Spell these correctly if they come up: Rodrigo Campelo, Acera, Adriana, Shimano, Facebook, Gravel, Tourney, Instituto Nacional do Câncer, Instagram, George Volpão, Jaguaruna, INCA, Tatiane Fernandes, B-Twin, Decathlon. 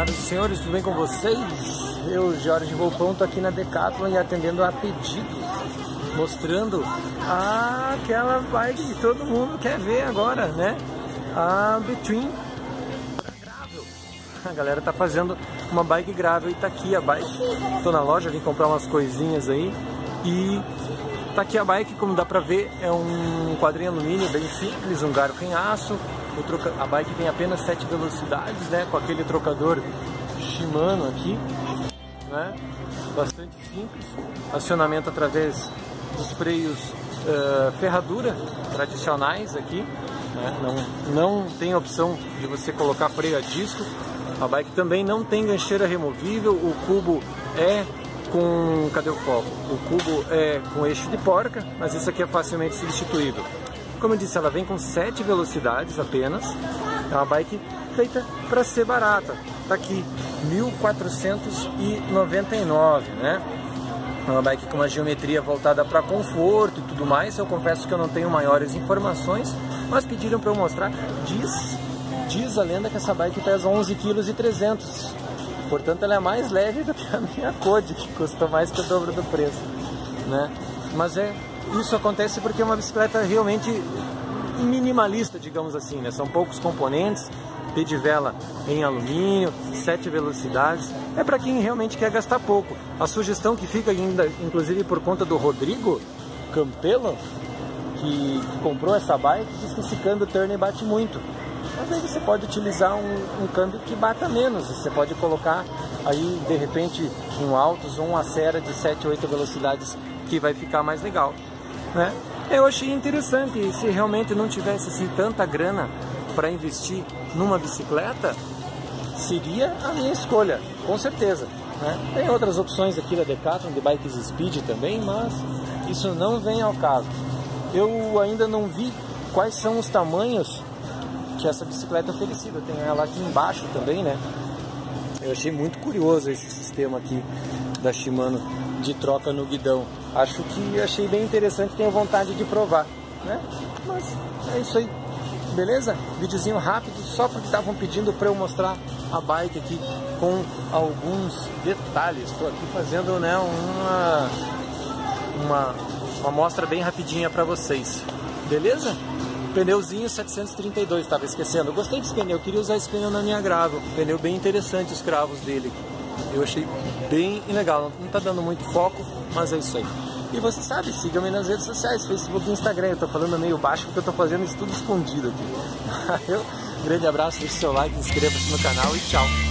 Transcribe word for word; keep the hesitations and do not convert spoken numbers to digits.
Senhoras e senhores, tudo bem com vocês? Eu, George Volpão, estou aqui na Decathlon e atendendo a pedido, mostrando a, aquela bike que todo mundo quer ver agora, né? A B-Twin Gravel. A galera tá fazendo uma bike gravel e tá aqui a bike. Tô na loja, vim comprar umas coisinhas aí e tá aqui a bike, como dá pra ver, é um quadrinho alumínio bem simples, um garfo em aço. O troca... A bike tem apenas sete velocidades, né? Com aquele trocador Shimano aqui, né? Bastante simples. Acionamento através dos freios uh, ferradura tradicionais aqui, né? não, não tem opção de você colocar freio a disco. A bike também não tem gancheira removível. O cubo é com... cadê o foco? O cubo é com eixo de porca, mas isso aqui é facilmente substituível. Como eu disse, ela vem com sete velocidades apenas. É uma bike feita para ser barata. Tá aqui, mil quatrocentos e noventa e nove, né? Uma bike com uma geometria voltada para conforto e tudo mais. Eu confesso que eu não tenho maiores informações, mas pediram para eu mostrar. Diz, diz a lenda que essa bike pesa onze vírgula três quilos. Portanto, ela é mais leve do que a minha Code, que custa mais que o dobro do preço, né? Mas é, isso acontece porque é uma bicicleta realmente minimalista, digamos assim, né? São poucos componentes, pedivela em alumínio, sete velocidades. É para quem realmente quer gastar pouco. A sugestão que fica ainda, inclusive por conta do Rodrigo Campelo, que comprou essa bike, diz que esse câmbio Tourney bate muito. Mas aí você pode utilizar um, um câmbio que bata menos. Você pode colocar aí, de repente, um Altos ou um Acera de sete, oito velocidades, que vai ficar mais legal, né? Eu achei interessante. E se realmente não tivesse assim, tanta grana para investir numa bicicleta, seria a minha escolha, com certeza, né? Tem outras opções aqui da Decathlon, de bikes speed também, mas isso não vem ao caso. Eu ainda não vi quais são os tamanhos que essa bicicleta é oferecida. Tem ela aqui embaixo também, né? Eu achei muito curioso esse sistema aqui da Shimano de troca no guidão. Acho que achei bem interessante, tenho vontade de provar, né? Mas é isso aí, beleza? Videozinho rápido, só porque estavam pedindo para eu mostrar a bike aqui com alguns detalhes. Estou aqui fazendo, né, uma, uma, uma mostra bem rapidinha para vocês, beleza? Pneuzinho setecentos e trinta e dois, estava esquecendo. Eu gostei desse pneu, eu queria usar esse pneu na minha Gravel. Pneu bem interessante, os cravos dele. Eu achei bem legal. Não está dando muito foco, mas é isso aí. E você sabe, siga-me nas redes sociais, Facebook e Instagram. Eu estou falando meio baixo porque eu estou fazendo isso tudo escondido aqui. Valeu, grande abraço, deixe seu like, inscreva-se no canal e tchau.